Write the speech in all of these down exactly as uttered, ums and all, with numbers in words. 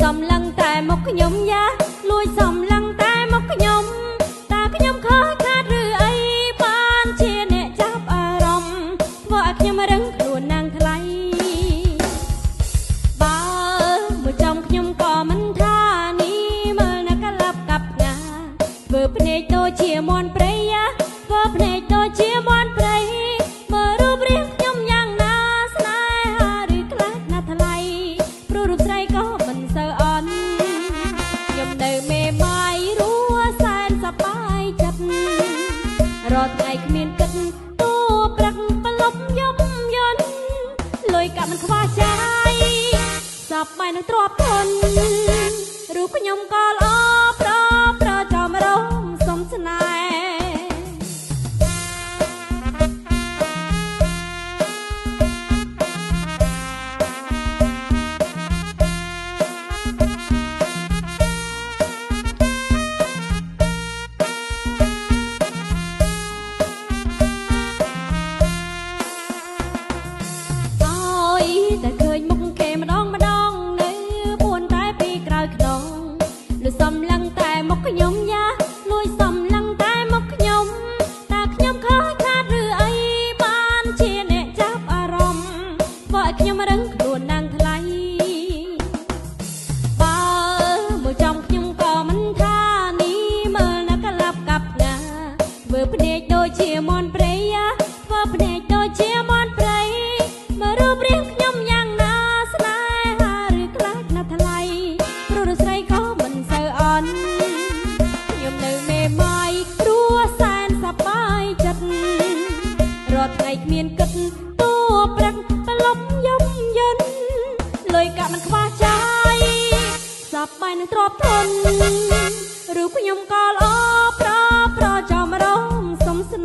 xăm lăng tại một cái nhóm giá lui xăm lăng tại một cái nhóm ta cái nhóm khó khá rư ấy ban chia nẹ chắp à rồng vợ nhóm đứng luôn nàng thay ba một trong nhóm có mến tha ni mơ na cá lấp cặp ngà vừa bên này tôi chia mòn prey á vừa bên này tôi chia mòn prey mơ rú riêng nhóm nhang na sai ha rư cá na thay rú rú say có mình sợ on nhóm đời mê mai rú sai sập bay chặt rọt ngày miền cất tu bạc bạc lốc yếm yến lôi cả mình qua trái sập mai nó trộp con rú của nhóm có lo pro pro cho mà rong sông sài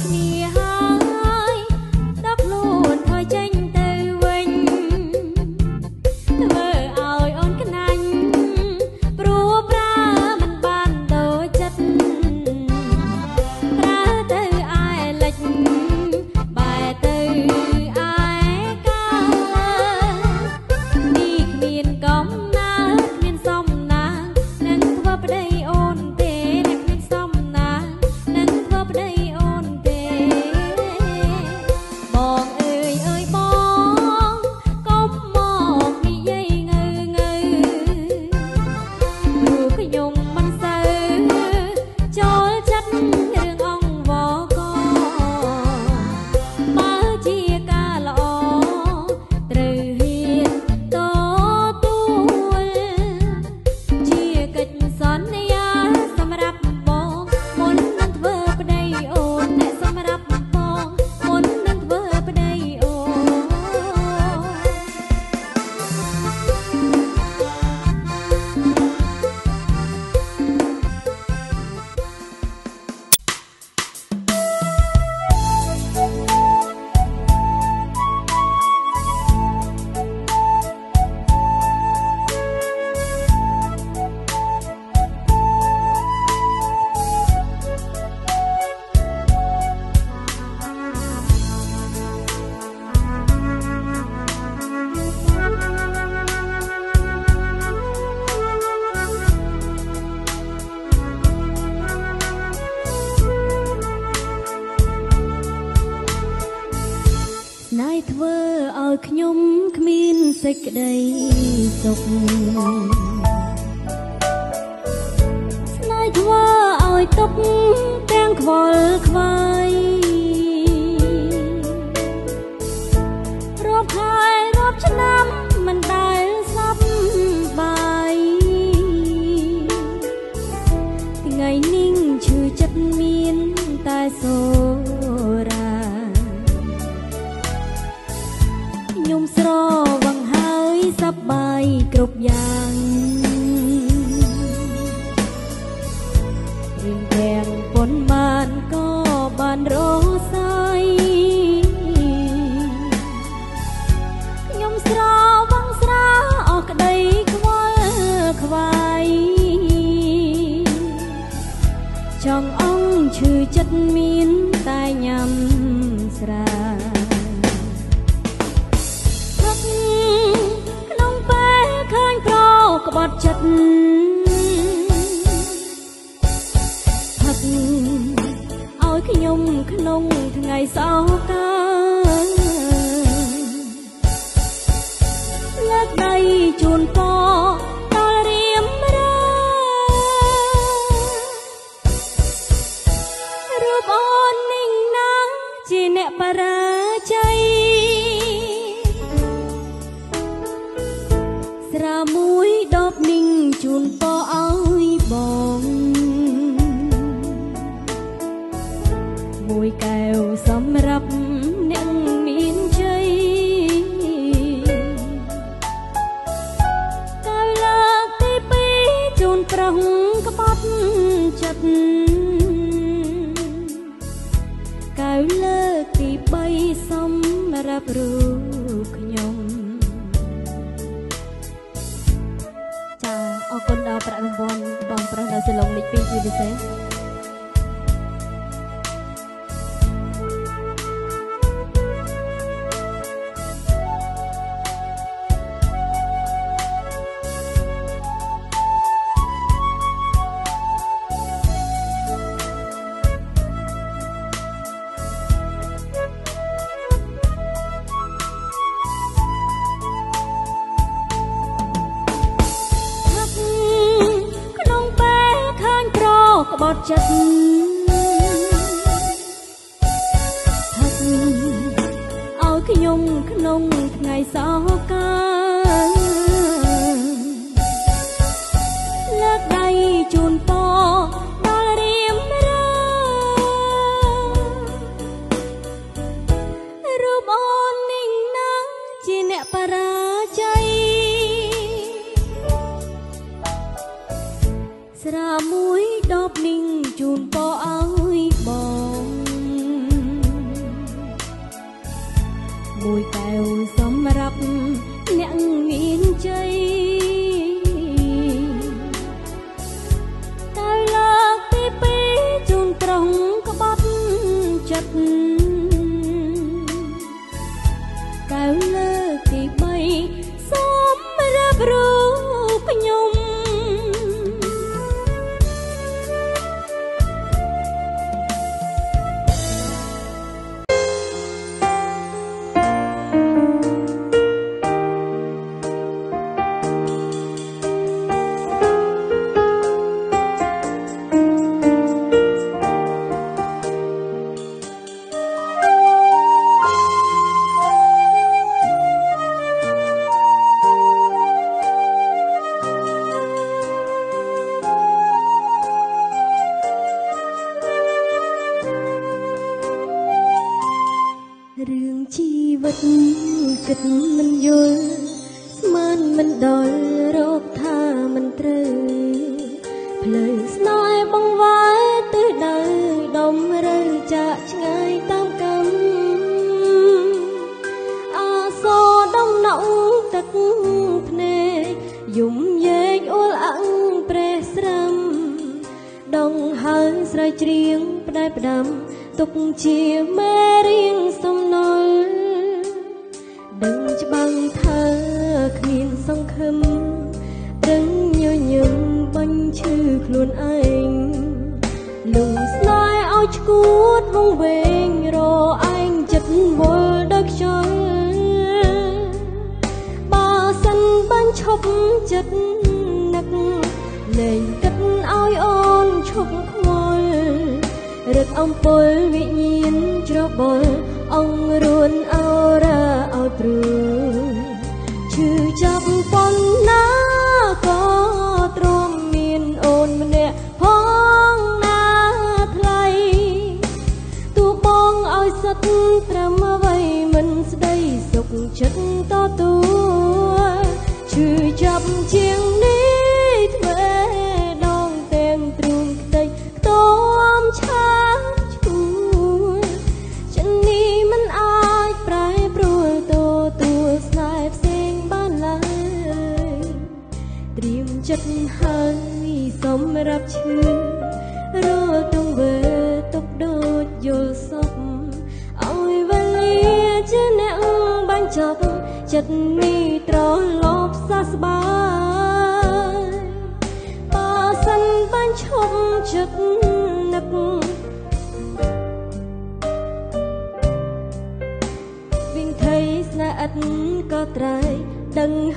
ស្រាមួយដបនិងជូនពរឲ្យបង mùi kèo xóm rập nặng miên chơi tay lạc tí pí chôn trống có bắp chật kèo lơ tí bay xóm rập rụp nhung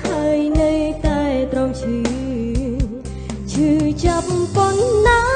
Hãy nơi tay trong chữ chữ chập con nắng.